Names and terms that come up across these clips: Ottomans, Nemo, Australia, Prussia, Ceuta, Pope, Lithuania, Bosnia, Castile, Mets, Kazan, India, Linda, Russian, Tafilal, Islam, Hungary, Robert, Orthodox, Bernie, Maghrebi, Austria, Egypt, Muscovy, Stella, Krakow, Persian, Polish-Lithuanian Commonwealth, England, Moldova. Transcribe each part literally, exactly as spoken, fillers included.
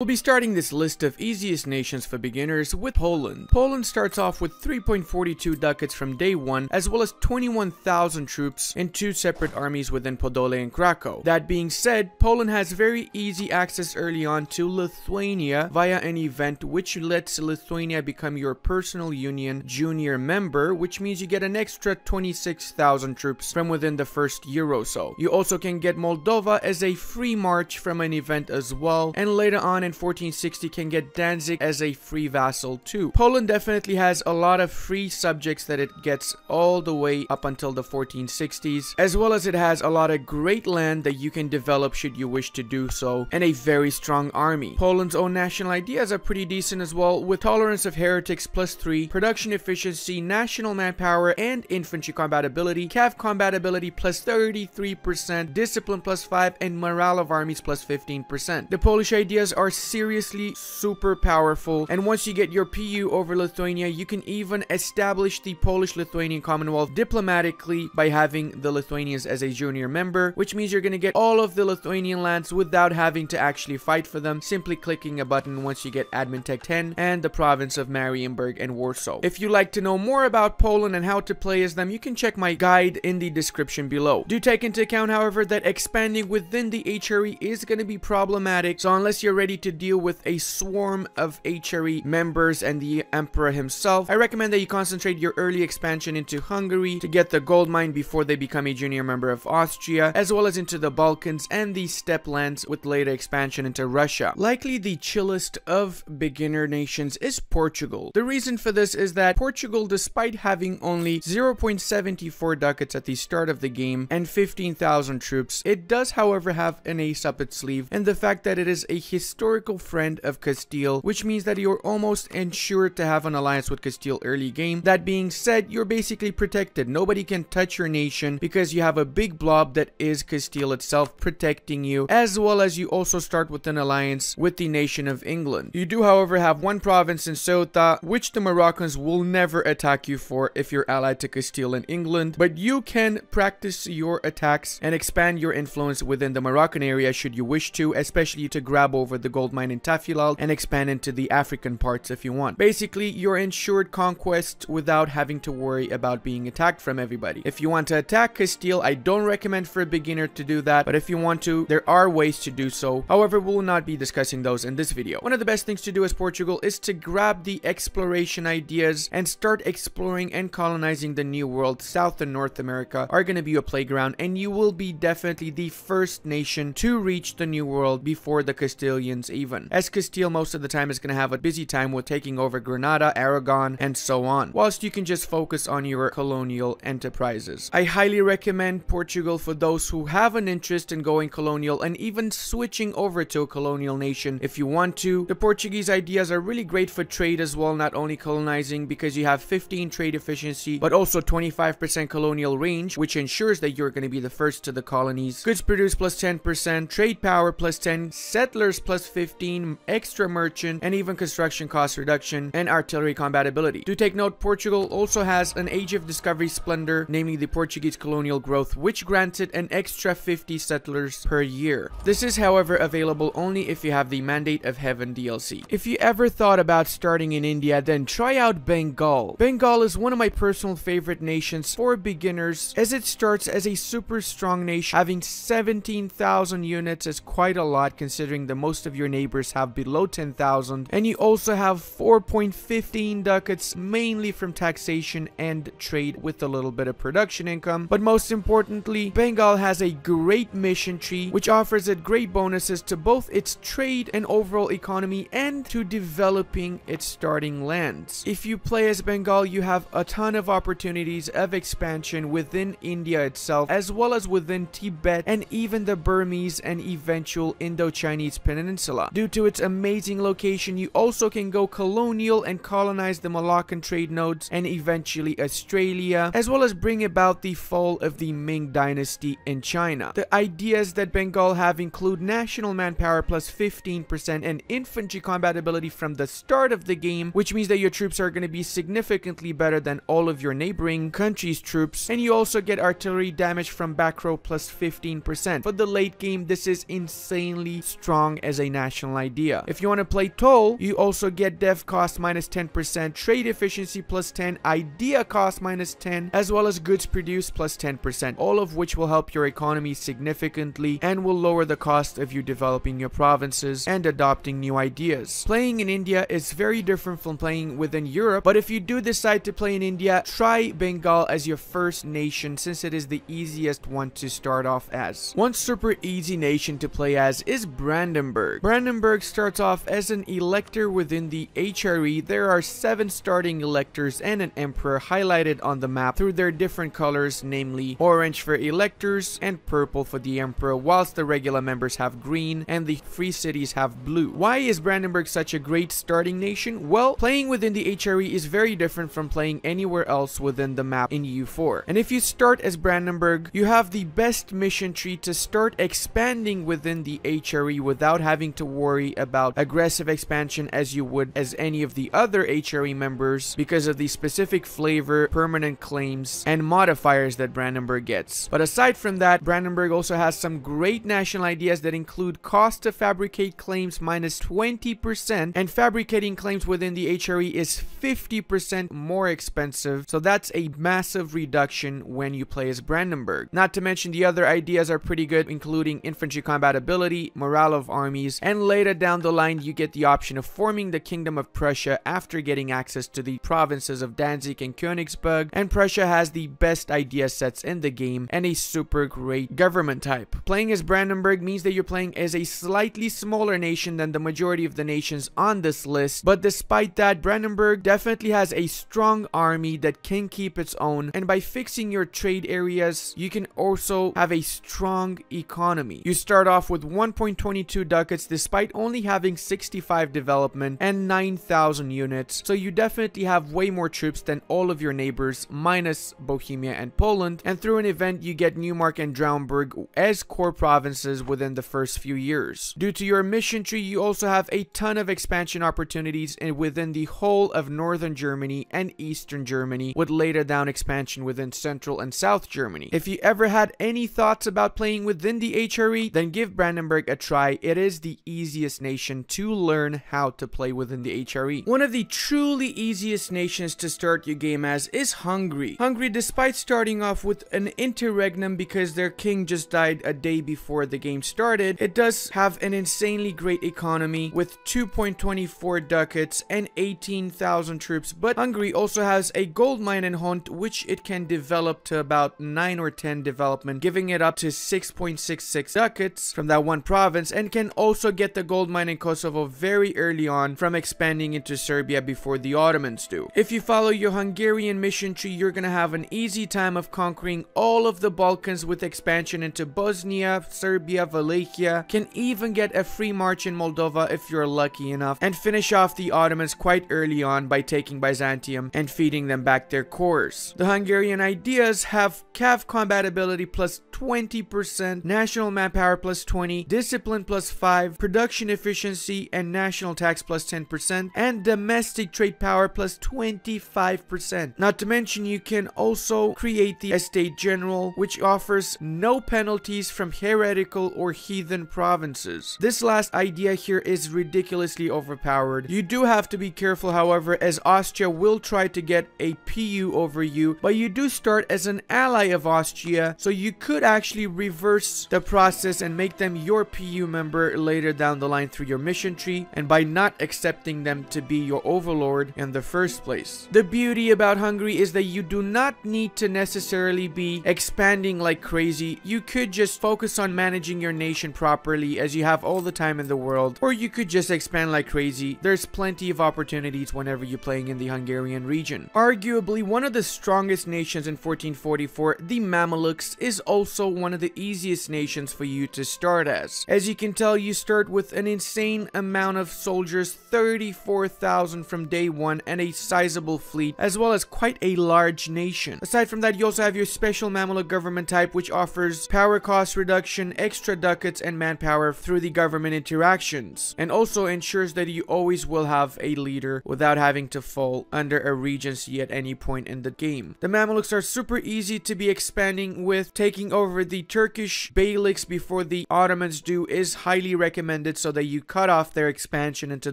We'll be starting this list of easiest nations for beginners with Poland. Poland starts off with three point four two ducats from day one, as well as twenty-one thousand troops and two separate armies within Podole and Krakow. That being said, Poland has very easy access early on to Lithuania via an event which lets Lithuania become your personal union junior member, which means you get an extra twenty-six thousand troops from within the first year or so. You also can get Moldova as a free march from an event as well, and later on in fourteen sixty can get Danzig as a free vassal too. Poland definitely has a lot of free subjects that it gets all the way up until the fourteen sixties, as well as it has a lot of great land that you can develop should you wish to do so, and a very strong army. Poland's own national ideas are pretty decent as well, with tolerance of heretics plus three, production efficiency, national manpower and infantry compatibility, cav compatibility plus thirty-three percent, discipline plus five, and morale of armies plus fifteen percent. The Polish ideas are seriously super powerful, and once you get your P U over Lithuania, you can even establish the Polish-Lithuanian Commonwealth diplomatically by having the Lithuanians as a junior member, which means you're gonna get all of the Lithuanian lands without having to actually fight for them, simply clicking a button once you get Admintech ten and the province of Marienburg and Warsaw. If you'd like to know more about Poland and how to play as them, you can check my guide in the description below. Do take into account, however, that expanding within the H R E is gonna be problematic, so unless you're ready to to deal with a swarm of H R E members and the emperor himself, I recommend that you concentrate your early expansion into Hungary to get the gold mine before they become a junior member of Austria, as well as into the Balkans and the steppe lands with later expansion into Russia. Likely the chillest of beginner nations is Portugal. The reason for this is that Portugal, despite having only zero point seven four ducats at the start of the game and fifteen thousand troops, it does however have an ace up its sleeve, and the fact that it is a historic friend of Castile, which means that you're almost ensured to have an alliance with Castile early game. That being said, you're basically protected. Nobody can touch your nation because you have a big blob that is Castile itself protecting you, as well as you also start with an alliance with the nation of England. You do however have one province in Ceuta, which the Moroccans will never attack you for if you're allied to Castile and England, but you can practice your attacks and expand your influence within the Moroccan area should you wish to, especially to grab over the gold mine in Tafilal and expand into the African parts if you want. Basically, you're ensured conquest without having to worry about being attacked from everybody. If you want to attack Castile, I don't recommend for a beginner to do that, but if you want to, there are ways to do so. However, we'll not be discussing those in this video. One of the best things to do as Portugal is to grab the exploration ideas and start exploring and colonizing the New World. South and North America are going to be a playground, and you will be definitely the first nation to reach the New World before the Castilians even, as Castile most of the time is going to have a busy time with taking over Granada, Aragon, and so on, whilst you can just focus on your colonial enterprises. I highly recommend Portugal for those who have an interest in going colonial and even switching over to a colonial nation if you want to. The Portuguese ideas are really great for trade as well, not only colonizing because you have fifteen trade efficiency, but also twenty-five percent colonial range, which ensures that you're going to be the first to the colonies. Goods produced plus ten percent, trade power plus ten, settlers plus fifteen, fifteen, extra merchant, and even construction cost reduction and artillery compatibility. Do take note, Portugal also has an Age of Discovery splendor, namely the Portuguese colonial growth, which grants it an extra fifty settlers per year. This is however available only if you have the Mandate of Heaven D L C. If you ever thought about starting in India, then try out Bengal. Bengal is one of my personal favorite nations for beginners, as it starts as a super strong nation. Having seventeen thousand units is quite a lot, considering the most of your neighbors have below ten thousand, and you also have four point one five ducats mainly from taxation and trade with a little bit of production income. But most importantly, Bengal has a great mission tree which offers it great bonuses to both its trade and overall economy and to developing its starting lands. If you play as Bengal, you have a ton of opportunities of expansion within India itself, as well as within Tibet and even the Burmese and eventual Indo-Chinese peninsula. Due to its amazing location, you also can go colonial and colonize the Malaccan trade nodes and eventually Australia, as well as bring about the fall of the Ming dynasty in China. The ideas that Bengal have include national manpower plus fifteen percent and infantry compatibility from the start of the game, which means that your troops are going to be significantly better than all of your neighboring countries' troops, and you also get artillery damage from back row plus fifteen percent. For the late game, this is insanely strong as a national national idea. If you want to play toll, you also get dev cost minus ten percent, trade efficiency plus ten, idea cost minus ten, as well as goods produced plus ten percent, all of which will help your economy significantly and will lower the cost of you developing your provinces and adopting new ideas. Playing in India is very different from playing within Europe, but if you do decide to play in India, try Bengal as your first nation, since it is the easiest one to start off as. One super easy nation to play as is Brandenburg. Brandenburg starts off as an elector within the H R E. There are seven starting electors and an emperor, highlighted on the map through their different colors, namely orange for electors and purple for the emperor, whilst the regular members have green and the free cities have blue. Why is Brandenburg such a great starting nation? Well, playing within the H R E is very different from playing anywhere else within the map in E U four. And if you start as Brandenburg, you have the best mission tree to start expanding within the H R E without having to worry about aggressive expansion as you would as any of the other H R E members, because of the specific flavor, permanent claims, and modifiers that Brandenburg gets. But aside from that, Brandenburg also has some great national ideas that include cost to fabricate claims minus twenty percent, and fabricating claims within the H R E is fifty percent more expensive, so that's a massive reduction when you play as Brandenburg. Not to mention the other ideas are pretty good, including infantry combat ability, morale of armies, and later down the line you get the option of forming the Kingdom of Prussia after getting access to the provinces of Danzig and Königsberg, and Prussia has the best idea sets in the game and a super great government type. Playing as Brandenburg means that you're playing as a slightly smaller nation than the majority of the nations on this list, but despite that, Brandenburg definitely has a strong army that can keep its own, and by fixing your trade areas, you can also have a strong economy. You start off with one point two two ducats despite only having sixty-five development and nine thousand units, so you definitely have way more troops than all of your neighbors, minus Bohemia and Poland, and through an event you get Neumark and Traunberg as core provinces within the first few years. Due to your mission tree, you also have a ton of expansion opportunities within the whole of northern Germany and eastern Germany, with later down expansion within central and south Germany. If you ever had any thoughts about playing within the H R E, then give Brandenburg a try. It is the easiest nation to learn how to play within the H R E. One of the truly easiest nations to start your game as is Hungary. Hungary, despite starting off with an interregnum because their king just died a day before the game started, it does have an insanely great economy with two point two four ducats and eighteen thousand troops, but Hungary also has a gold mine in Hont, which it can develop to about nine or ten development, giving it up to six point six six ducats from that one province, and can also get the gold mine in Kosovo very early on from expanding into Serbia before the Ottomans do. If you follow your Hungarian mission tree, you're gonna have an easy time of conquering all of the Balkans with expansion into Bosnia, Serbia, Wallachia, can even get a free march in Moldova if you're lucky enough, and finish off the Ottomans quite early on by taking Byzantium and feeding them back their cores. The Hungarian ideas have cav compatibility plus twenty percent, national manpower plus twenty, discipline plus five, production efficiency and national tax plus ten percent, and domestic trade power plus twenty-five percent. Not to mention you can also create the Estate General, which offers no penalties from heretical or heathen provinces. This last idea here is ridiculously overpowered. You do have to be careful, however, as Austria will try to get a P U over you, but you do start as an ally of Austria, so you could actually reverse the process and make them your P U member later down the line through your mission tree, and by not accepting them to be your overlord in the first place. The beauty about Hungary is that you do not need to necessarily be expanding like crazy. You could just focus on managing your nation properly, as you have all the time in the world, or you could just expand like crazy. There's plenty of opportunities whenever you're playing in the Hungarian region. Arguably one of the strongest nations in fourteen forty-four, the Mamluks, is also one of the easiest nations for you to start as. As you can tell, you start with an insane amount of soldiers, thirty-four thousand from day one, and a sizable fleet, as well as quite a large nation. Aside from that, you also have your special Mamluk government type, which offers power cost reduction, extra ducats, and manpower through the government interactions, and also ensures that you always will have a leader without having to fall under a regency at any point in the game. The Mamluks are super easy to be expanding with. Taking over the Turkish Beyliks before the Ottomans do is highly recommended extended so that you cut off their expansion into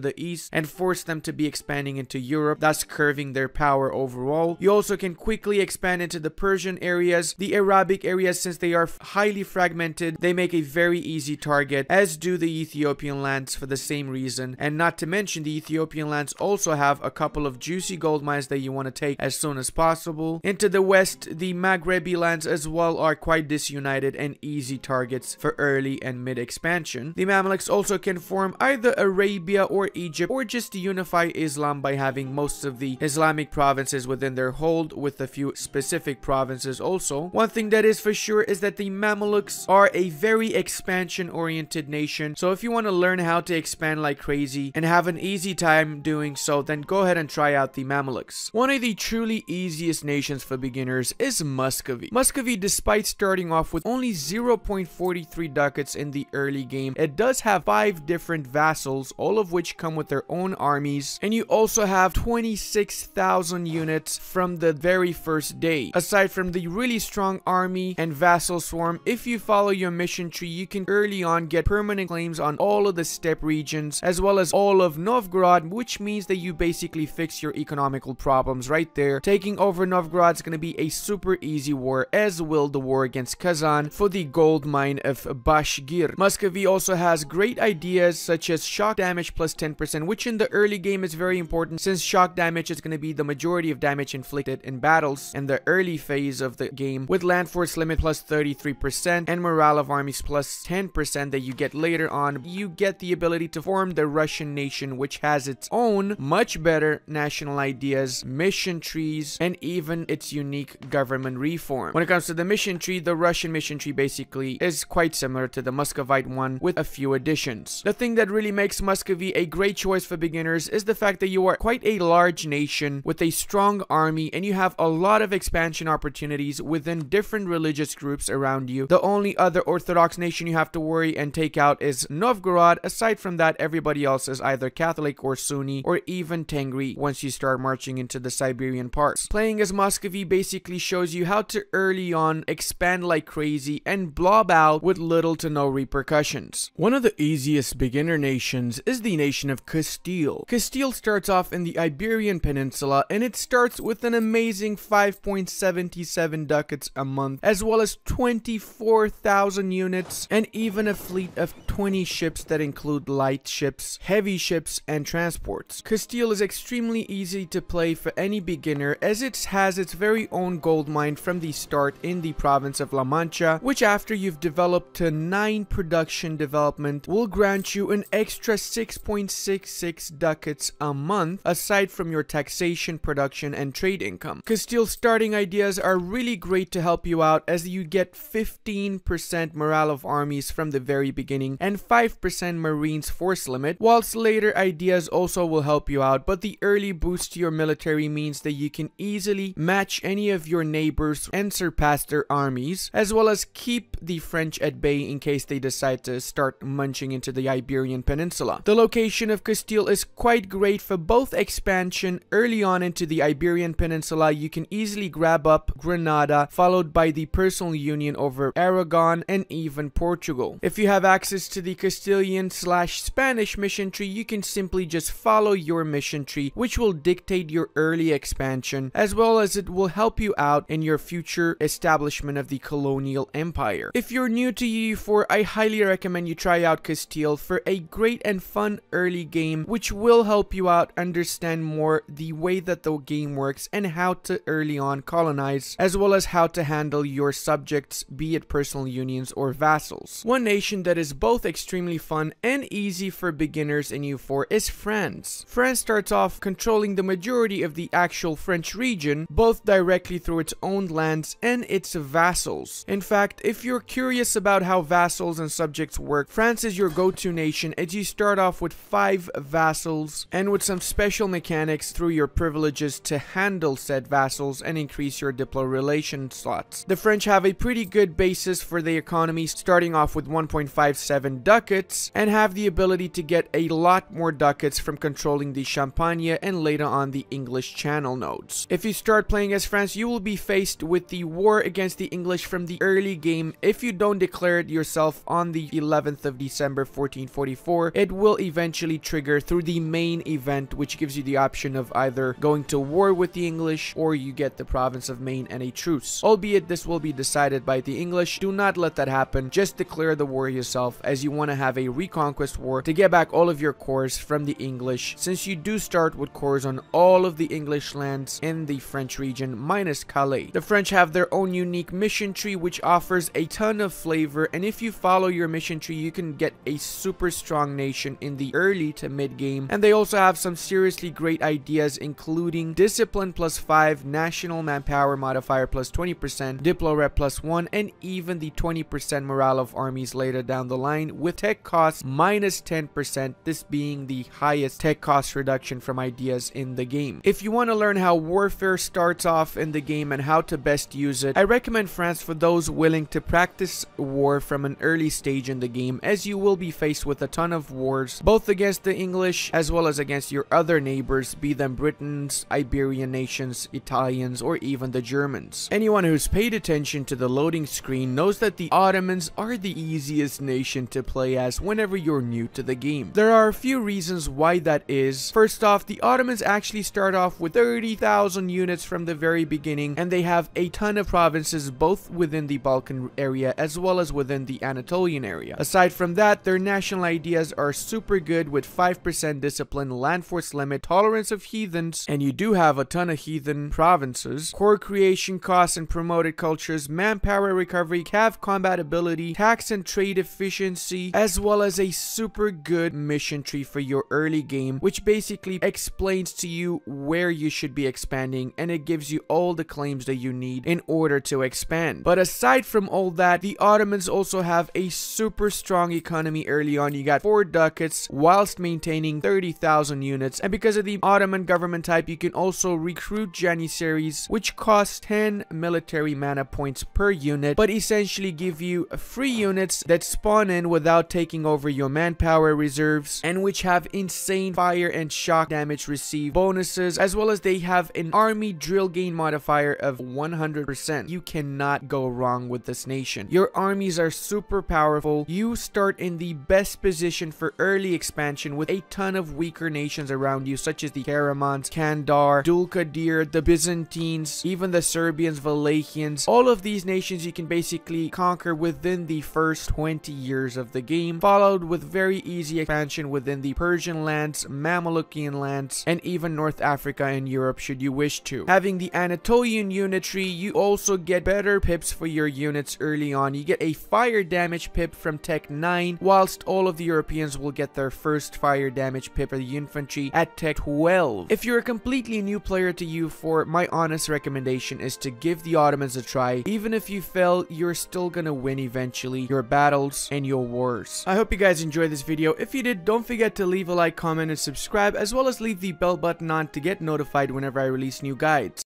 the east and force them to be expanding into Europe, thus curving their power overall. You also can quickly expand into the Persian areas, the Arabic areas, since they are highly fragmented. They make a very easy target, as do the Ethiopian lands for the same reason. And not to mention, the Ethiopian lands also have a couple of juicy gold mines that you want to take as soon as possible. Into the west, the Maghrebi lands as well are quite disunited and easy targets for early and mid expansion. The Mamluks also can form either Arabia or Egypt, or just unify Islam by having most of the Islamic provinces within their hold, with a few specific provinces also. One thing that is for sure is that the Mamluks are a very expansion oriented nation, so if you want to learn how to expand like crazy and have an easy time doing so, then go ahead and try out the Mamluks. One of the truly easiest nations for beginners is Muscovy. Muscovy, despite starting off with only zero point four three ducats in the early game, it does have five different vassals, all of which come with their own armies, and you also have twenty-six thousand units from the very first day. Aside from the really strong army and vassal swarm, if you follow your mission tree, you can early on get permanent claims on all of the steppe regions as well as all of Novgorod, which means that you basically fix your economical problems right there. Taking over Novgorod is going to be a super easy war, as will the war against Kazan for the gold mine of Bashgir. Muscovy also has great ideas such as shock damage plus ten percent, which in the early game is very important, since shock damage is going to be the majority of damage inflicted in battles in the early phase of the game, with land force limit plus thirty-three percent and morale of armies plus ten percent that you get later on. You get the ability to form the Russian nation, which has its own much better national ideas, mission trees, and even its unique government reform. When it comes to the mission tree, the Russian mission tree basically is quite similar to the Muscovite one with a few additions. The thing that really makes Muscovy a great choice for beginners is the fact that you are quite a large nation with a strong army, and you have a lot of expansion opportunities within different religious groups around you. The only other Orthodox nation you have to worry and take out is Novgorod. Aside from that, everybody else is either Catholic or Sunni or even Tengri once you start marching into the Siberian parts. Playing as Muscovy basically shows you how to early on expand like crazy and blob out with little to no repercussions. One of the easiest beginner nations is the nation of Castile. Castile starts off in the Iberian Peninsula, and it starts with an amazing five point seven seven ducats a month, as well as twenty-four thousand units, and even a fleet of twenty ships that include light ships, heavy ships, and transports. Castile is extremely easy to play for any beginner, as it has its very own gold mine from the start in the province of La Mancha, which after you've developed to nine production development will grant you an extra six point six six ducats a month, aside from your taxation, production, and trade income. Castile's starting ideas are really great to help you out, as you get fifteen percent morale of armies from the very beginning and five percent marines force limit, whilst later ideas also will help you out, but the early boost to your military means that you can easily match any of your neighbors and surpass their armies, as well as keep the French at bay in case they decide to start munching into the Iberian Peninsula. The location of Castile is quite great for both expansion. Early on into the Iberian Peninsula, you can easily grab up Granada, followed by the personal union over Aragon and even Portugal. If you have access to the Castilian slash Spanish mission tree, you can simply just follow your mission tree, which will dictate your early expansion, as well as it will help you out in your future establishment of the colonial empire. If you're new to E U four, I highly recommend you try out Castile for a great and fun early game, which will help you out understand more the way that the game works and how to early on colonize, as well as how to handle your subjects, be it personal unions or vassals. One nation that is both extremely fun and easy for beginners in E U four is France. France starts off controlling the majority of the actual French region, both directly through its own lands and its vassals. In fact, if you're curious about how vassals and subjects work, France is your go-to nation, as you start off with five vassals and with some special mechanics through your privileges to handle said vassals and increase your diplo relation slots. The French have a pretty good basis for the economy, starting off with one point five seven ducats, and have the ability to get a lot more ducats from controlling the Champagne and later on the English Channel nodes. If you start playing as France, you will be faced with the war against the English from the early game if you don't declare it yourself on the eleventh of December December fourteen forty-four, it will eventually trigger through the main event, which gives you the option of either going to war with the English or you get the province of Maine and a truce. Albeit this will be decided by the English. Do not let that happen. Just declare the war yourself, as you want to have a reconquest war to get back all of your cores from the English, since you do start with cores on all of the English lands in the French region minus Calais. The French have their own unique mission tree, which offers a ton of flavor, and if you follow your mission tree you can get a super strong nation in the early to mid game. And they also have some seriously great ideas, including discipline plus five, national manpower modifier plus twenty percent, diplo rep plus one, and even the twenty percent morale of armies later down the line, with tech costs minus ten percent, this being the highest tech cost reduction from ideas in the game. If you want to learn how warfare starts off in the game and how to best use it, I recommend France for those willing to practice war from an early stage in the game, as you will be faced with a ton of wars, both against the English as well as against your other neighbors, be them Britons, Iberian nations, Italians, or even the Germans. Anyone who's paid attention to the loading screen knows that the Ottomans are the easiest nation to play as whenever you're new to the game. There are a few reasons why that is. First off, the Ottomans actually start off with thirty thousand units from the very beginning, and they have a ton of provinces both within the Balkan area as well as within the Anatolian area. Aside from that, their national ideas are super good, with five percent discipline, land force limit, tolerance of heathens, and you do have a ton of heathen provinces, core creation costs and promoted cultures, manpower recovery, cav combat ability, tax and trade efficiency, as well as a super good mission tree for your early game, which basically explains to you where you should be expanding, and it gives you all the claims that you need in order to expand. But aside from all that, the Ottomans also have a super strong economy early on. You got four ducats whilst maintaining thirty thousand units, and because of the Ottoman government type, you can also recruit Janissaries, which cost ten military mana points per unit, but essentially give you free units that spawn in without taking over your manpower reserves, and which have insane fire and shock damage receive bonuses, as well as they have an army drill gain modifier of one hundred percent. You cannot go wrong with this nation. Your armies are super powerful. You start in the best position for early expansion, with a ton of weaker nations around you, such as the Karamans, Kandar, Dulkadir, the Byzantines, even the Serbians, Valachians. All of these nations you can basically conquer within the first twenty years of the game, followed with very easy expansion within the Persian lands, Mamlukian lands, and even North Africa and Europe should you wish to. Having the Anatolian unitary, you also get better pips for your units early on. You get a fire damage pip from Tech nine, whilst all of the Europeans will get their first fire damage pip for the infantry at Tech twelve. If you're a completely new player to U four, my honest recommendation is to give the Ottomans a try. Even if you fail, you're still gonna win eventually your battles and your wars. I hope you guys enjoyed this video. If you did, don't forget to leave a like, comment, and subscribe, as well as leave the bell button on to get notified whenever I release new guides.